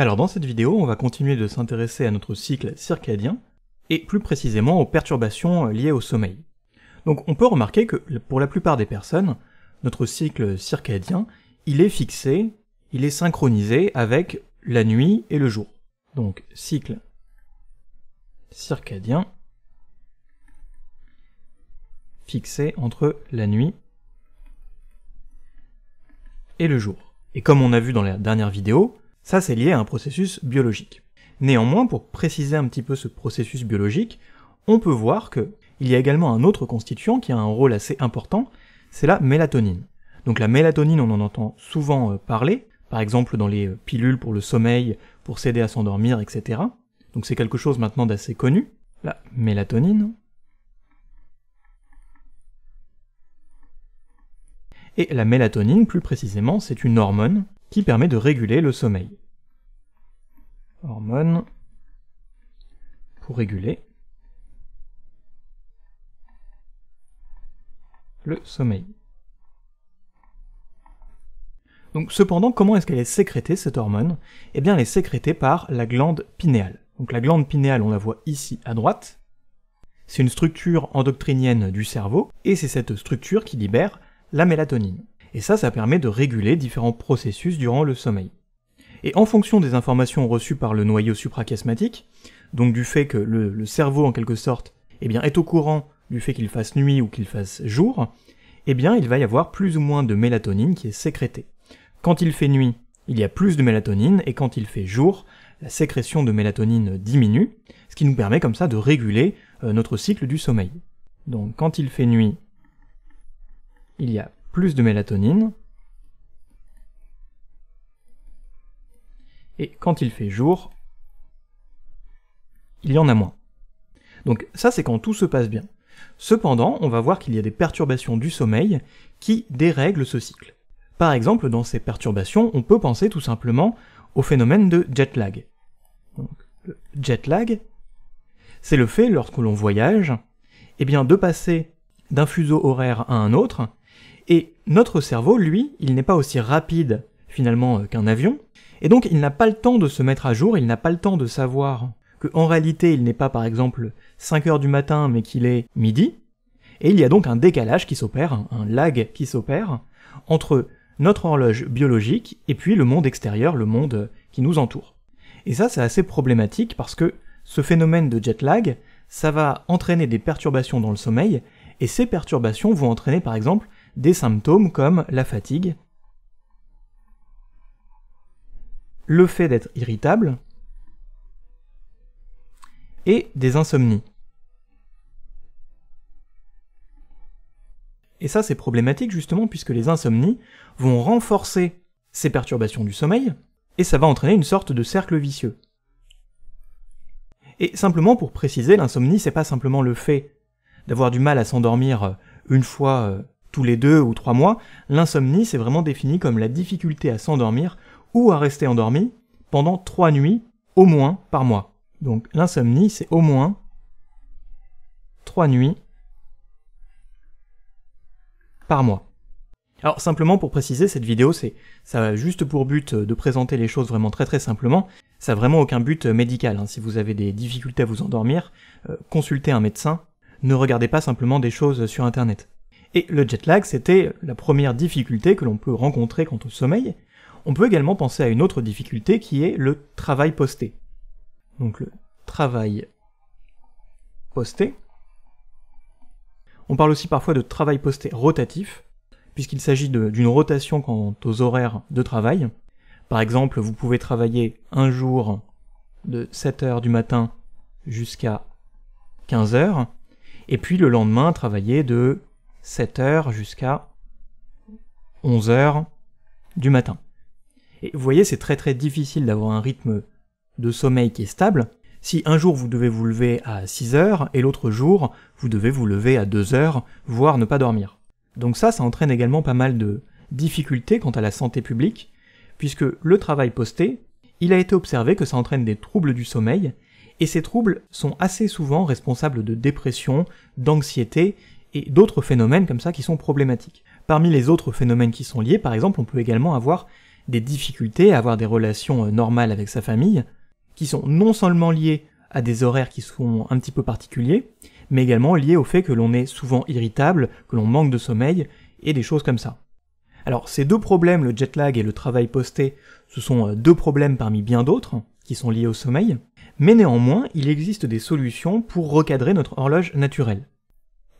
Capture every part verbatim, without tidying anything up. Alors dans cette vidéo, on va continuer de s'intéresser à notre cycle circadien, et plus précisément aux perturbations liées au sommeil. Donc on peut remarquer que pour la plupart des personnes, notre cycle circadien, il est fixé, il est synchronisé avec la nuit et le jour. Donc cycle circadien fixé entre la nuit et le jour. Et comme on a vu dans la dernière vidéo, ça c'est lié à un processus biologique. Néanmoins, pour préciser un petit peu ce processus biologique, on peut voir que il y a également un autre constituant qui a un rôle assez important, c'est la mélatonine. Donc la mélatonine, on en entend souvent parler, par exemple dans les pilules pour le sommeil, pour s'aider à s'endormir, et cetera. Donc c'est quelque chose maintenant d'assez connu, la mélatonine. Et la mélatonine, plus précisément, c'est une hormone qui permet de réguler le sommeil. Hormone pour réguler le sommeil. Donc cependant, comment est-ce qu'elle est sécrétée, cette hormone? Eh bien, elle est sécrétée par la glande pinéale. Donc la glande pinéale, on la voit ici à droite. C'est une structure endocrinienne du cerveau, et c'est cette structure qui libère la mélatonine. Et ça, ça permet de réguler différents processus durant le sommeil. Et en fonction des informations reçues par le noyau suprachiasmatique, donc du fait que le, le cerveau, en quelque sorte, eh bien, est au courant du fait qu'il fasse nuit ou qu'il fasse jour, eh bien, il va y avoir plus ou moins de mélatonine qui est sécrétée. Quand il fait nuit, il y a plus de mélatonine, et quand il fait jour, la sécrétion de mélatonine diminue, ce qui nous permet comme ça de réguler euh, notre cycle du sommeil. Donc quand il fait nuit, il y a plus de mélatonine, et quand il fait jour, il y en a moins. Donc ça, c'est quand tout se passe bien. Cependant, on va voir qu'il y a des perturbations du sommeil qui dérèglent ce cycle. Par exemple, dans ces perturbations, on peut penser tout simplement au phénomène de jet lag. Donc, le jet lag, c'est le fait, lorsque l'on voyage, eh bien, de passer d'un fuseau horaire à un autre, et notre cerveau, lui, il n'est pas aussi rapide finalement qu'un avion, et donc il n'a pas le temps de se mettre à jour, il n'a pas le temps de savoir qu'en réalité il n'est pas par exemple cinq heures du matin mais qu'il est midi, et il y a donc un décalage qui s'opère, un lag qui s'opère, entre notre horloge biologique et puis le monde extérieur, le monde qui nous entoure. Et ça, c'est assez problématique parce que ce phénomène de jet lag, ça va entraîner des perturbations dans le sommeil, et ces perturbations vont entraîner par exemple des symptômes comme la fatigue, le fait d'être irritable, et des insomnies. Et ça, c'est problématique justement puisque les insomnies vont renforcer ces perturbations du sommeil, et ça va entraîner une sorte de cercle vicieux. Et simplement pour préciser, l'insomnie, c'est pas simplement le fait d'avoir du mal à s'endormir une fois tous les deux ou trois mois, l'insomnie, c'est vraiment défini comme la difficulté à s'endormir ou à rester endormi pendant trois nuits au moins par mois. Donc l'insomnie, c'est au moins trois nuits par mois. Alors simplement pour préciser, cette vidéo, c'est ça a juste pour but de présenter les choses vraiment très très simplement, ça n'a vraiment aucun but médical, hein. Si vous avez des difficultés à vous endormir, euh, consultez un médecin, ne regardez pas simplement des choses sur internet. Et le jet lag, c'était la première difficulté que l'on peut rencontrer quant au sommeil. On peut également penser à une autre difficulté qui est le travail posté. Donc le travail posté. On parle aussi parfois de travail posté rotatif, puisqu'il s'agit d'une rotation quant aux horaires de travail. Par exemple, vous pouvez travailler un jour de sept heures du matin jusqu'à quinze heures, et puis le lendemain travailler de sept heures jusqu'à onze heures du matin. Et vous voyez, c'est très très difficile d'avoir un rythme de sommeil qui est stable. Si un jour vous devez vous lever à six heures, et l'autre jour vous devez vous lever à deux heures, voire ne pas dormir. Donc ça, ça entraîne également pas mal de difficultés quant à la santé publique, puisque le travail posté, il a été observé que ça entraîne des troubles du sommeil, et ces troubles sont assez souvent responsables de dépression, d'anxiété, et d'autres phénomènes comme ça qui sont problématiques. Parmi les autres phénomènes qui sont liés, par exemple, on peut également avoir des difficultés à avoir des relations normales avec sa famille, qui sont non seulement liées à des horaires qui sont un petit peu particuliers, mais également liées au fait que l'on est souvent irritable, que l'on manque de sommeil, et des choses comme ça. Alors ces deux problèmes, le jet lag et le travail posté, ce sont deux problèmes parmi bien d'autres, qui sont liés au sommeil, mais néanmoins, il existe des solutions pour recadrer notre horloge naturelle.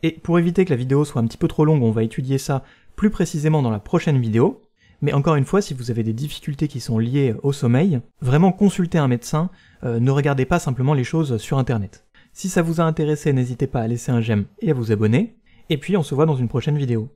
Et pour éviter que la vidéo soit un petit peu trop longue, on va étudier ça plus précisément dans la prochaine vidéo, mais encore une fois, si vous avez des difficultés qui sont liées au sommeil, vraiment consultez un médecin, euh, ne regardez pas simplement les choses sur internet. Si ça vous a intéressé, n'hésitez pas à laisser un j'aime et à vous abonner, et puis on se voit dans une prochaine vidéo.